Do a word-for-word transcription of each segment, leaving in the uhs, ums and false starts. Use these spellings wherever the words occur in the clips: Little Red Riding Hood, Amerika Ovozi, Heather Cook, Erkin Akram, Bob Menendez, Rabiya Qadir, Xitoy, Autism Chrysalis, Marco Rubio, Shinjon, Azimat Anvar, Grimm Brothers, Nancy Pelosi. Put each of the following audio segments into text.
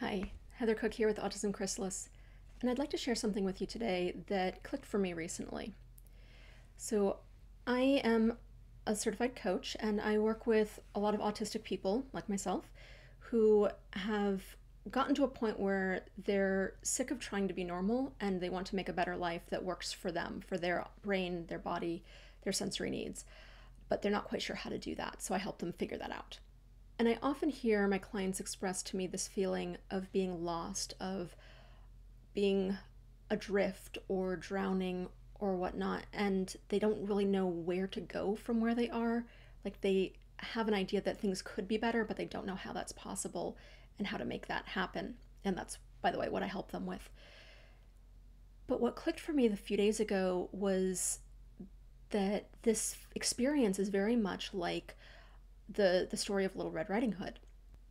Hi, Heather Cook here with Autism Chrysalis, and I'd like to share something with you today that clicked for me recently. So I am a certified coach, and I work with a lot of autistic people, like myself, who have gotten to a point where they're sick of trying to be normal, and they want to make a better life that works for them, for their brain, their body, their sensory needs, but they're not quite sure how to do that, so I help them figure that out. And I often hear my clients express to me this feeling of being lost, of being adrift or drowning or whatnot, and they don't really know where to go from where they are. Like, they have an idea that things could be better, but they don't know how that's possible and how to make that happen. And that's, by the way, what I help them with. But what clicked for me a few days ago was that this experience is very much like The, the story of Little Red Riding Hood.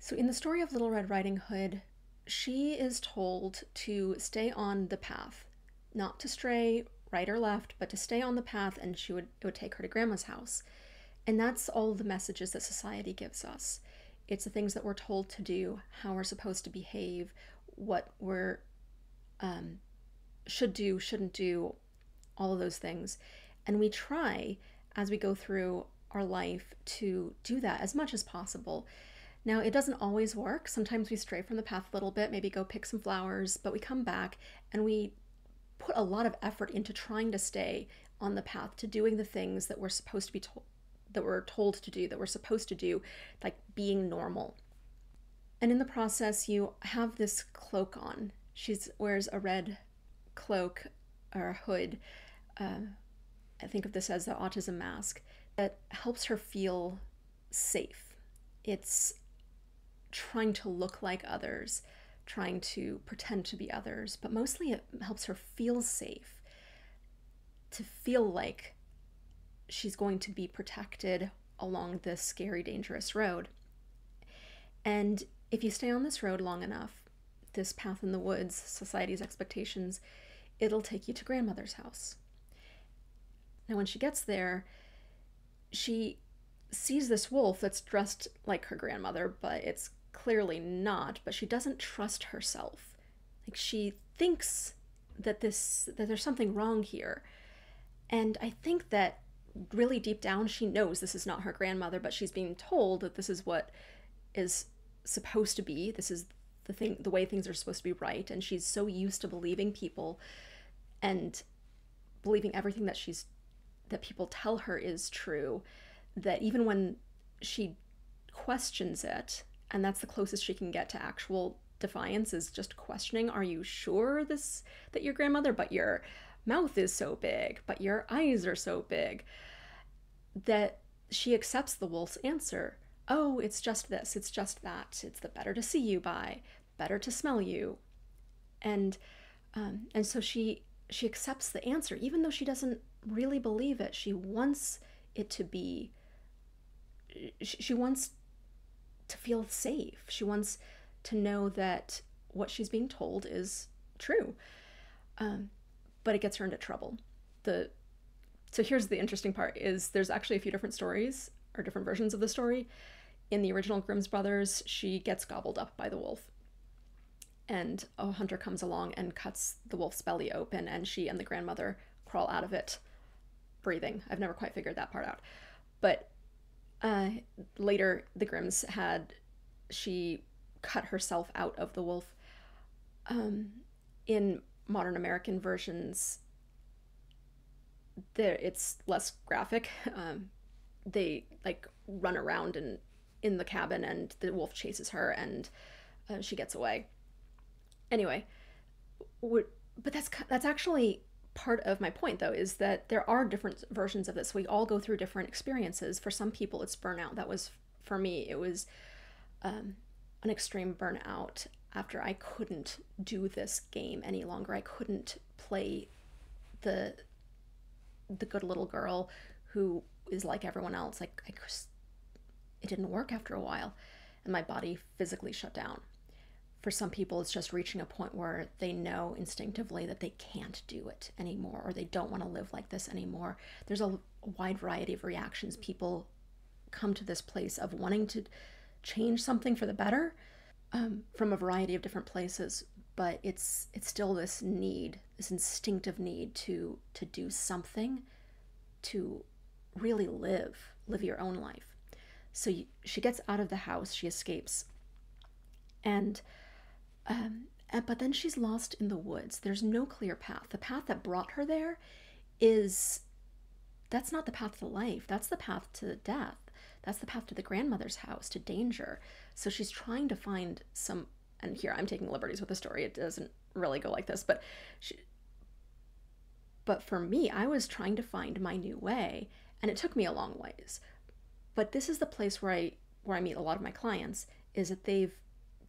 So in the story of Little Red Riding Hood, she is told to stay on the path, not to stray right or left, but to stay on the path, and she would, it would take her to Grandma's house. And that's all the messages that society gives us. It's the things that we're told to do, how we're supposed to behave, what we're um, should do, shouldn't do, all of those things. And we try, as we go through our life, to do that as much as possible. Now, it doesn't always work. Sometimes we stray from the path a little bit, maybe go pick some flowers, but we come back and we put a lot of effort into trying to stay on the path, to doing the things that we're supposed to be told, that we're told to do, that we're supposed to do, like being normal. And in the process, you have this cloak on. She wears a red cloak or hood. Uh, I think of this as the autism mask. That helps her feel safe. It's trying to look like others, trying to pretend to be others, but mostly it helps her feel safe, to feel like she's going to be protected along this scary, dangerous road. And if you stay on this road long enough, this path in the woods, society's expectations, it'll take you to grandmother's house. Now, when she gets there, she sees this wolf that's dressed like her grandmother, but it's clearly not, but she doesn't trust herself. Like, she thinks that this, that there's something wrong here. And I think that really deep down, she knows this is not her grandmother, but she's being told that this is what is supposed to be. This is the thing, the way things are supposed to be right. And she's so used to believing people and believing everything that she's that people tell her is true, that even when she questions it, and that's the closest she can get to actual defiance, is just questioning, are you sure this, that your grandmother, but your mouth is so big, but your eyes are so big, that she accepts the wolf's answer. Oh, it's just this, it's just that, it's the better to see you by, better to smell you. And um, and so she she accepts the answer, even though she doesn't really believe it. She wants it to be, she wants to feel safe. She wants to know that what she's being told is true. Um, but it gets her into trouble. The, so here's the interesting part, is there's actually a few different stories or different versions of the story. In the original Grimm's Brothers, she gets gobbled up by the wolf, and a hunter comes along and cuts the wolf's belly open, and she and the grandmother crawl out of it breathing. I've never quite figured that part out. But uh, later, the Grimms had, she cut herself out of the wolf. Um, in modern American versions, there it's less graphic. Um, they like run around in, in the cabin, and the wolf chases her, and uh, she gets away. Anyway, but that's that's actually part of my point, though, is that there are different versions of this. We all go through different experiences. For some people, it's burnout. That was, for me, it was um, an extreme burnout after I couldn't do this game any longer. I couldn't play the the good little girl who is like everyone else. Like, I just, it didn't work after a while, and my body physically shut down. For some people, it's just reaching a point where they know instinctively that they can't do it anymore, or they don't want to live like this anymore. There's a wide variety of reactions. People come to this place of wanting to change something for the better, um, from a variety of different places, but it's it's still this need, this instinctive need to to do something, to really live, live your own life. So you, she gets out of the house, she escapes, and, um, and but then she's lost in the woods. There's no clear path. The path that brought her there is, that's not the path to life. That's the path to death. That's the path to the grandmother's house, to danger. So she's trying to find some, and here I'm taking liberties with the story. It doesn't really go like this, but she, but for me, I was trying to find my new way, and it took me a long ways. But this is the place where I where I meet a lot of my clients, is that they've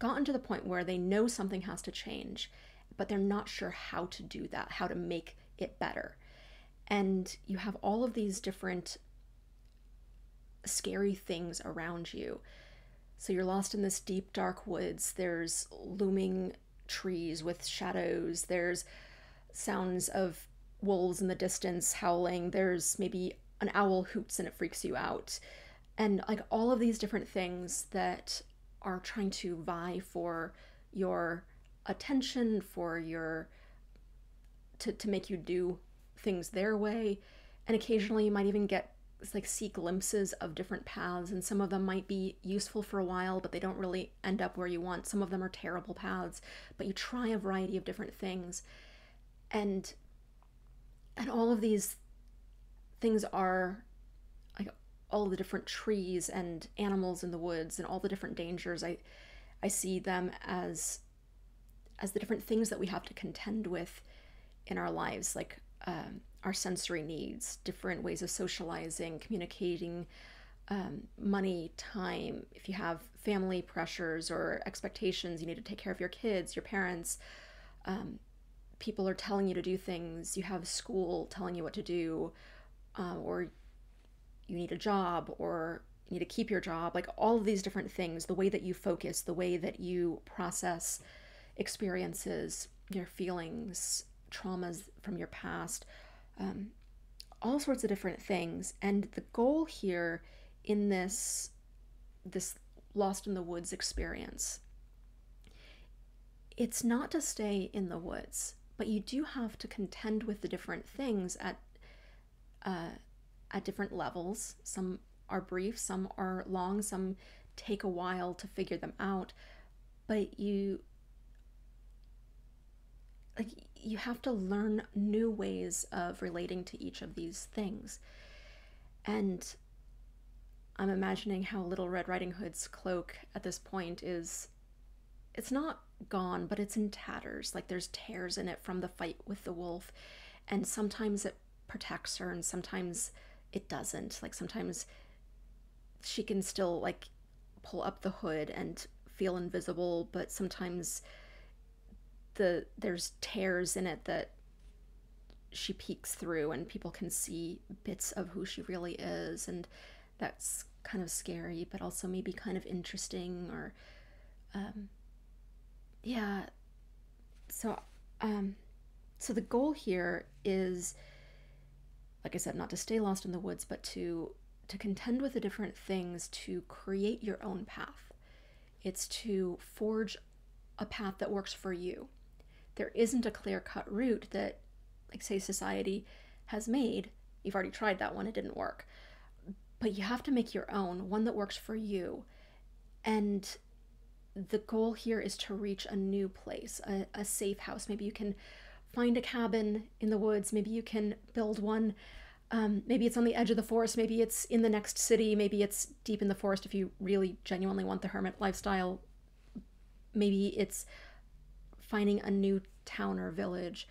gotten to the point where they know something has to change, but they're not sure how to do that, how to make it better. And you have all of these different scary things around you. So you're lost in this deep, dark woods. There's looming trees with shadows. There's sounds of wolves in the distance howling. There's maybe an owl hoots and it freaks you out. And like all of these different things that are trying to vie for your attention, for your, to, to make you do things their way. And occasionally you might even get, like, see glimpses of different paths, and some of them might be useful for a while, but they don't really end up where you want. Some of them are terrible paths, but you try a variety of different things. And and all of these things are, like, all the different trees and animals in the woods and all the different dangers. I I see them as as the different things that we have to contend with in our lives, like um, our sensory needs, different ways of socializing, communicating, um, money, time. If you have family pressures or expectations, you need to take care of your kids, your parents. Um, people are telling you to do things. You have school telling you what to do, uh, or you need a job, or you need to keep your job. Like all of these different things, the way that you focus, the way that you process experiences, your feelings, traumas from your past, Um, all sorts of different things. And the goal here in this this lost in the woods experience, it's not to stay in the woods, but you do have to contend with the different things at uh, at different levels. Some are brief, some are long, some take a while to figure them out, but you like you have to learn new ways of relating to each of these things. And I'm imagining how Little Red Riding Hood's cloak at this point is, it's not gone, but it's in tatters. Like there's tears in it from the fight with the wolf. And sometimes it protects her and sometimes it doesn't. Like sometimes she can still like pull up the hood and feel invisible, but sometimes The, there's tears in it that she peeks through and people can see bits of who she really is, and that's kind of scary but also maybe kind of interesting, or um, yeah so um, so the goal here is, like I said, not to stay lost in the woods, but to to contend with the different things, to create your own path. It's to forge a path that works for you. There isn't a clear-cut route that, like, say, society has made. You've already tried that one, it didn't work. But you have to make your own, one that works for you. And the goal here is to reach a new place, a, a safe house. Maybe you can find a cabin in the woods. Maybe you can build one. Um, maybe it's on the edge of the forest. Maybe it's in the next city. Maybe it's deep in the forest if you really genuinely want the hermit lifestyle. Maybe it's finding a new town or village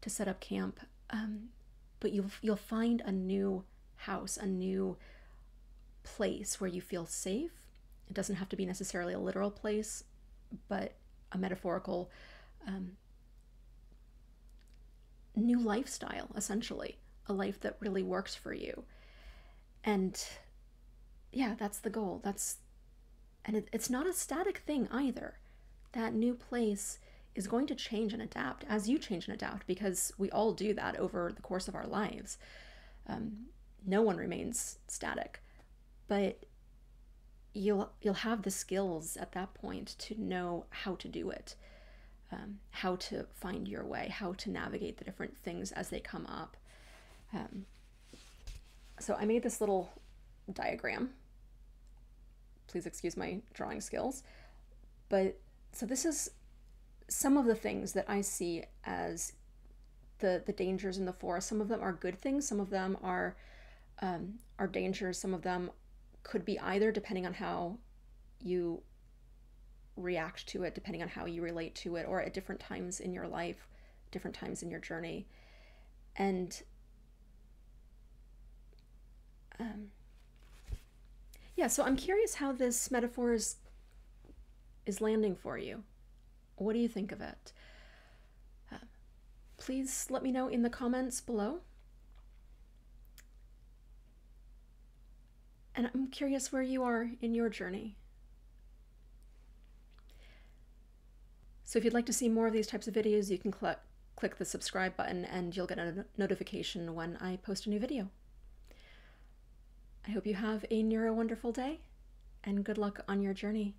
to set up camp, um, but you'll you'll find a new house, a new place where you feel safe. It doesn't have to be necessarily a literal place, but a metaphorical um, new lifestyle, essentially, a life that really works for you. And yeah, that's the goal. That's and it, it's not a static thing either. That new place is going to change and adapt as you change and adapt, because we all do that over the course of our lives. Um, no one remains static, but you'll you'll have the skills at that point to know how to do it, um, how to find your way, how to navigate the different things as they come up. Um, so I made this little diagram. Please excuse my drawing skills. But so this is some of the things that I see as the, the dangers in the forest. Some of them are good things. Some of them are, um, are dangers. Some of them could be either, depending on how you react to it, depending on how you relate to it, or at different times in your life, different times in your journey. And um, yeah, so I'm curious how this metaphor is, is landing for you. What do you think of it? Uh, please let me know in the comments below. And I'm curious where you are in your journey. So if you'd like to see more of these types of videos, you can cl- click the subscribe button and you'll get a no- notification when I post a new video. I hope you have a neuro-wonderful day, and good luck on your journey.